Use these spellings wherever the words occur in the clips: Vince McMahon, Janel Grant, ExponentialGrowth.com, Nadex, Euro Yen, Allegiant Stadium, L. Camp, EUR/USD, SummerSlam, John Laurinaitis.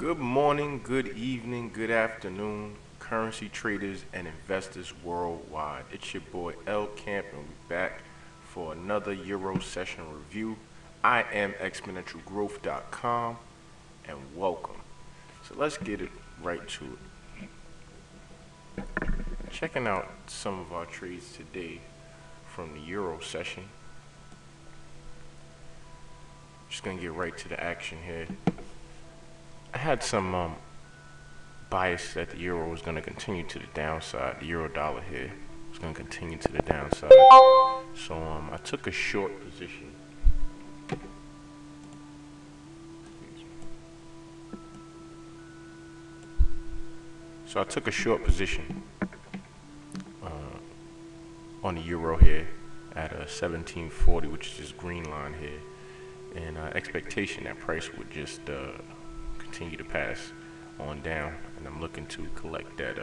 Good morning, good evening, good afternoon, currency traders and investors worldwide. It's your boy L. Camp, and we're back for another Euro session review. I am ExponentialGrowth.com, and welcome. So let's get it right to it. Checking out some of our trades today from the Euro session. Just gonna get right to the action here. I had some bias that the euro was going to continue to the downside. The euro dollar here was going to continue to the downside. So I took a short position. On the euro here at 1740, which is this green line here, and expectation that price would just continue to pass on down, and I'm looking to collect that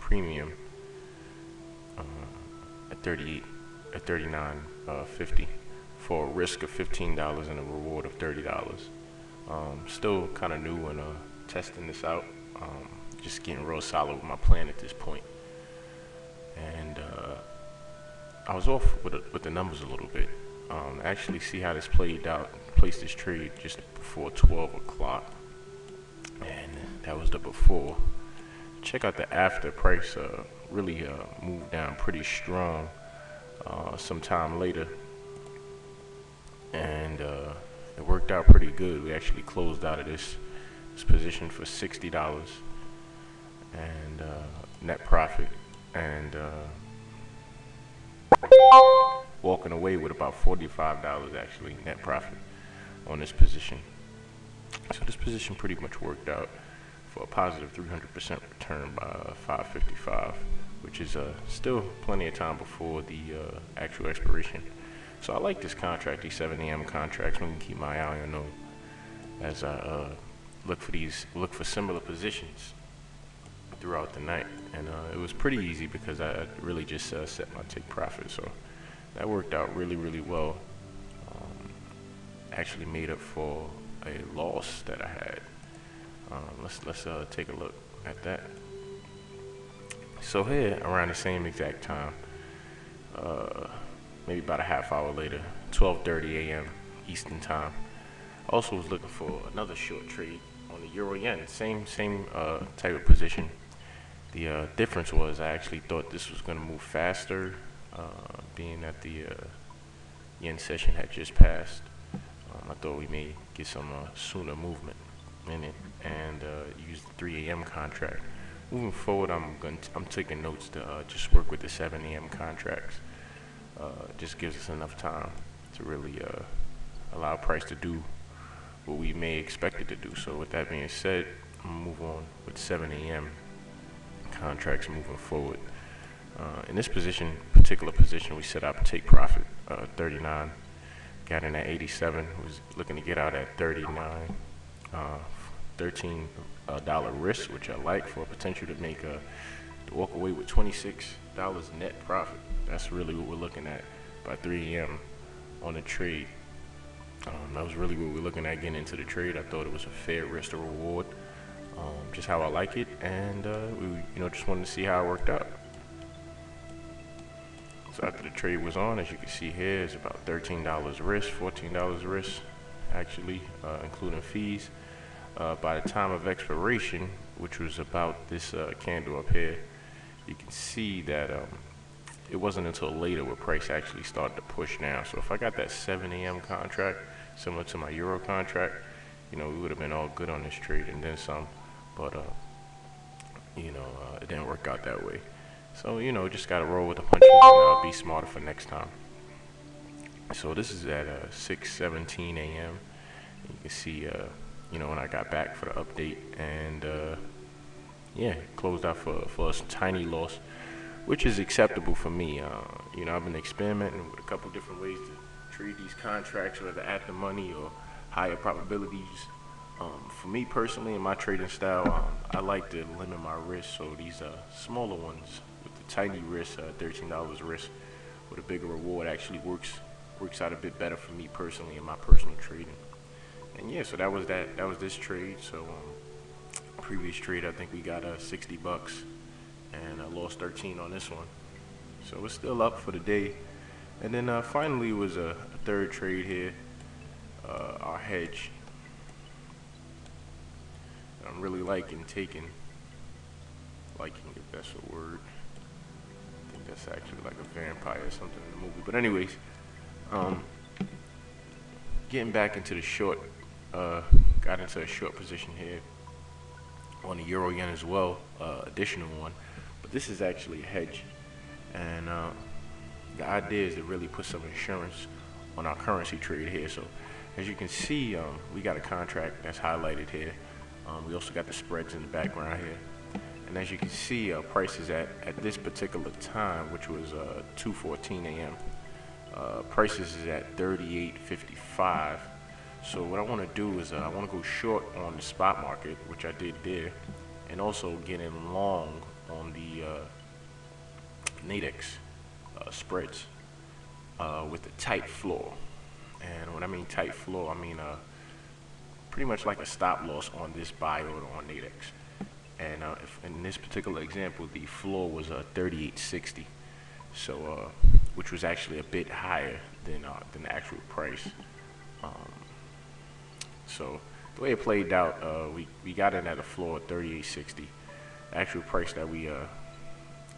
premium at 39.50 for a risk of $15 and a reward of $30. Still kind of new and testing this out. Just getting real solid with my plan at this point. And I was off with the numbers a little bit. Actually, see how this played out. Placed this trade just before 12 o'clock. And that was the before. Check out the after. Price really moved down pretty strong sometime later, and it worked out pretty good. We actually closed out of this position for $60 and net profit, and walking away with about $45 actually net profit on this position. So this position pretty much worked out for a positive 300% return by 555, which is still plenty of time before the actual expiration. So I like this contract, these 7 a.m. contracts. I'm gonna keep my eye on those as I look for similar positions throughout the night. And it was pretty easy because I really just set my take profit. So that worked out really, really well. Actually made up for a loss that I had. Let's take a look at that. So here, around the same exact time, maybe about a half hour later, 12:30 a.m. Eastern time, I also was looking for another short trade on the Euro Yen. Same type of position. The difference was I actually thought this was going to move faster, being that the Yen session had just passed. I thought we may get some sooner movement in it, and use the 3 a.m. contract. Moving forward, I'm taking notes to just work with the 7 a.m. contracts. Just gives us enough time to really allow price to do what we may expect it to do. So with that being said, I'm going to move on with 7 a.m. contracts moving forward. In this position, we set up take profit 39. Got in at 87, was looking to get out at 39, $13 risk, which I like, for a potential to make to walk away with $26 net profit. That's really what we're looking at by 3 a.m. on the trade. That was really what we're looking at getting into the trade. I thought it was a fair risk to reward, just how I like it, and we, just wanted to see how it worked out. So after the trade was on, as you can see here, it's about $13 risk, $14 risk, actually, including fees. By the time of expiration, which was about this candle up here, you can see that it wasn't until later where price actually started to push down. So if I got that 7 a.m. contract, similar to my Euro contract, we would have been all good on this trade and then some. But, it didn't work out that way. So, just got to roll with the punches and be smarter for next time. So this is at 6:17 a.m. You can see, when I got back for the update, and, yeah, closed out for a tiny loss, which is acceptable for me. I've been experimenting with a couple different ways to trade these contracts, whether at the money or higher probabilities. For me personally, in my trading style, I like to limit my risk, so these smaller ones with the tiny risk, $13 risk with a bigger reward, actually works out a bit better for me personally in my personal trading. And yeah, so that was this trade. So previous trade, I think we got 60 bucks, and I lost 13 on this one. So it's still up for the day. And then finally was a third trade here, our hedge. I'm really liking, if that's a word. I think that's actually like a vampire or something in the movie. But anyways, getting back into the short, got into a short position here on the Euro Yen as well, additional one. But this is actually a hedge, and the idea is to really put some insurance on our currency trade here. So as you can see, we got a contract that's highlighted here. We also got the spreads in the background here. And as you can see, prices at this particular time, which was 2:14 a.m., prices is at 38.55. So what I want to do is I want to go short on the spot market, which I did there, and also get in long on the Nadex spreads with a tight floor. And when I mean tight floor, I mean pretty much like a stop loss on this buy order on Nadex. And if in this particular example, the floor was 38.60, so which was actually a bit higher than the actual price. So the way it played out, we got in at a floor of 38.60. The actual price that we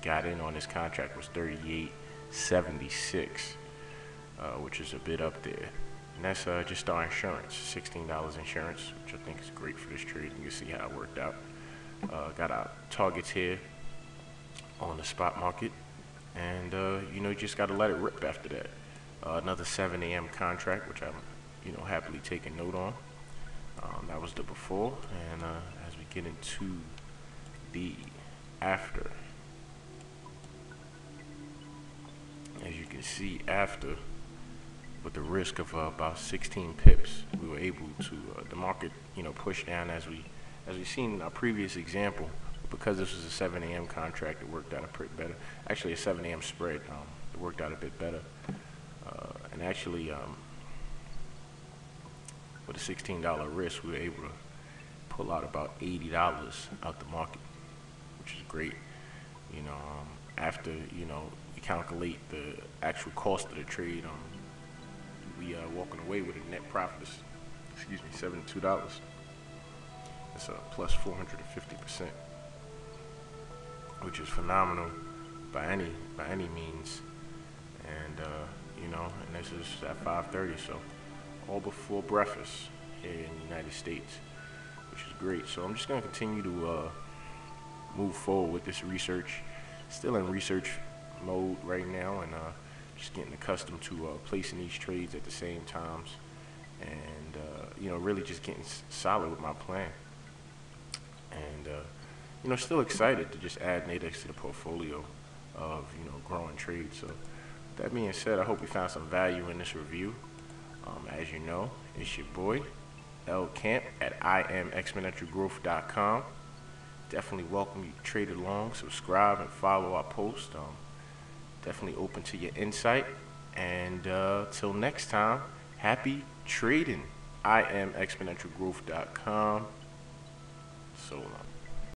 got in on this contract was 38.76, which is a bit up there. And that's just our insurance, $16 insurance, which I think is great for this trade. You can see how it worked out. Got our targets here on the spot market, and you know, you just got to let it rip after that. Another 7 a.m. contract, which I'm happily taking note on. That was the before, and as we get into the after, as you can see, after with the risk of about 16 pips, we were able to the market push down as we seen in our previous example. Because this was a 7 a.m. contract, it worked out a bit better. Actually, a 7 a.m. spread, it worked out a bit better. And actually, with a $16 risk, we were able to pull out about $80 out the market, which is great. After we calculate the actual cost of the trade, we are walking away with a net profit of, excuse me, $72. It's a plus 450%, which is phenomenal by any means. And and this is at 5:30, so all before breakfast here in the United States, which is great. So I'm just going to continue to move forward with this research. Still in research mode right now, and just getting accustomed to placing these trades at the same times, and really just getting solid with my plan. And still excited to just add Nadex to the portfolio of growing trades. So that being said, I hope you found some value in this review. As you know, it's your boy L. Camp at ExponentialGrowth.com. Definitely welcome you to trade along, subscribe, and follow our post. Definitely open to your insight. And till next time, happy trading. I am ExponentialGrowth.com. So long.